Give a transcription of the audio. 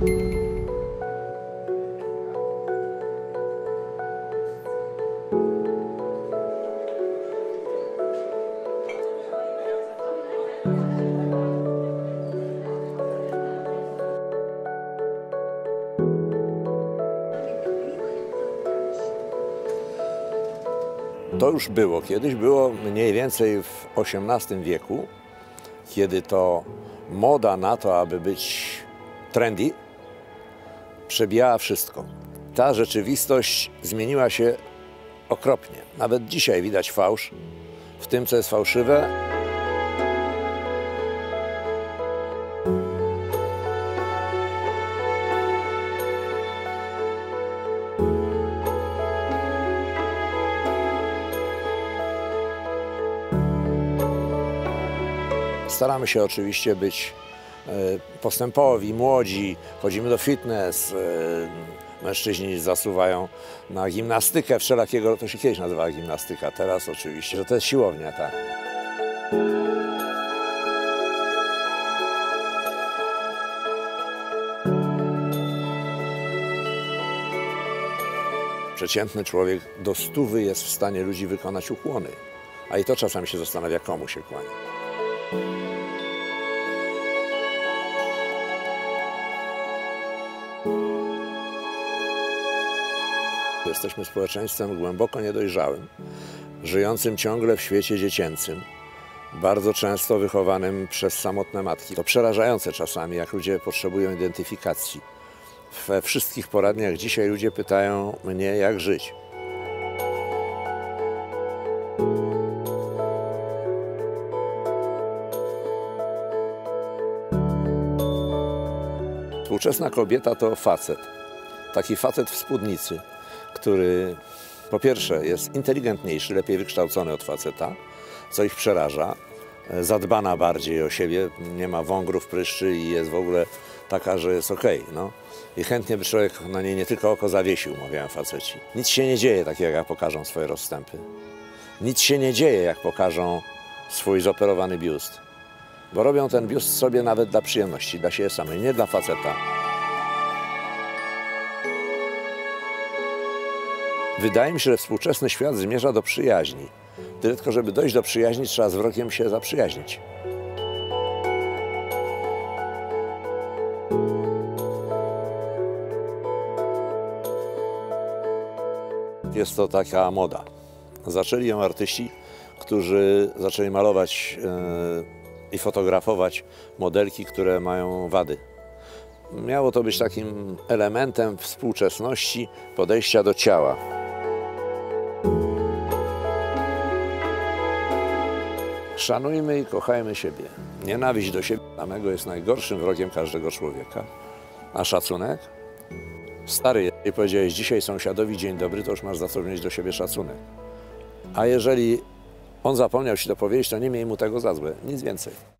To już było. Kiedyś było mniej więcej w XVIII wieku, kiedy to moda na to, aby być trendy, przebijała wszystko. Ta rzeczywistość zmieniła się okropnie. Nawet dzisiaj widać fałsz w tym, co jest fałszywe. Staramy się oczywiście być postępowi, młodzi, chodzimy do fitness, mężczyźni zasuwają na gimnastykę wszelakiego, to się kiedyś nazywała gimnastyka, teraz oczywiście, że to jest siłownia, tak. Przeciętny człowiek do 100 jest w stanie ludzi wykonać ukłony, a i to czasami się zastanawia, komu się kłania. Jesteśmy społeczeństwem głęboko niedojrzałym, żyjącym ciągle w świecie dziecięcym, bardzo często wychowanym przez samotne matki. To przerażające czasami, jak ludzie potrzebują identyfikacji. We wszystkich poradniach dzisiaj ludzie pytają mnie, jak żyć. Współczesna kobieta to facet. Taki facet w spódnicy, który po pierwsze jest inteligentniejszy, lepiej wykształcony od faceta, co ich przeraża, zadbana bardziej o siebie, nie ma wągrów, pryszczy i jest w ogóle taka, że jest okej. No. I chętnie by człowiek na niej nie tylko oko zawiesił, mówią faceci. Nic się nie dzieje takiego, jak pokażą swoje rozstępy. Nic się nie dzieje, jak pokażą swój zoperowany biust. Bo robią ten biust sobie nawet dla przyjemności, dla siebie samej, nie dla faceta. Wydaje mi się, że współczesny świat zmierza do przyjaźni. Tylko żeby dojść do przyjaźni, trzeba z wrogiem się zaprzyjaźnić. Jest to taka moda. Zaczęli ją artyści, którzy zaczęli malować i fotografować modelki, które mają wady. Miało to być takim elementem współczesności podejścia do ciała. Szanujmy i kochajmy siebie. Nienawiść do siebie samego jest najgorszym wrogiem każdego człowieka. A szacunek? Stary, jeżeli powiedziałeś dzisiaj sąsiadowi dzień dobry, to już masz za co mieć do siebie szacunek. A jeżeli on zapomniał się to powiedzieć, to nie miej mu tego za złe, nic więcej.